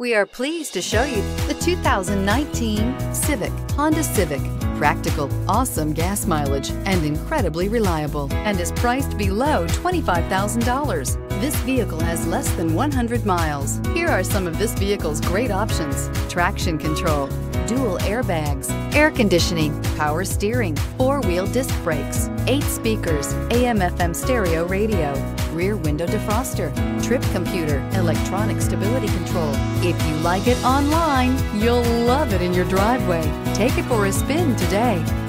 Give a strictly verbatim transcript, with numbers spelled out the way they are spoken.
We are pleased to show you the two thousand nineteen Civic, Honda Civic. Practical, awesome gas mileage, and incredibly reliable, and is priced below twenty-five thousand dollars. This vehicle has less than one hundred miles. Here are some of this vehicle's great options: traction control, dual airbags, air conditioning, power steering, four-wheel disc brakes, eight speakers, A M F M stereo radio, rear window defroster, trip computer, electronic stability control. If you like it online, you'll love it in your driveway. Take it for a spin today.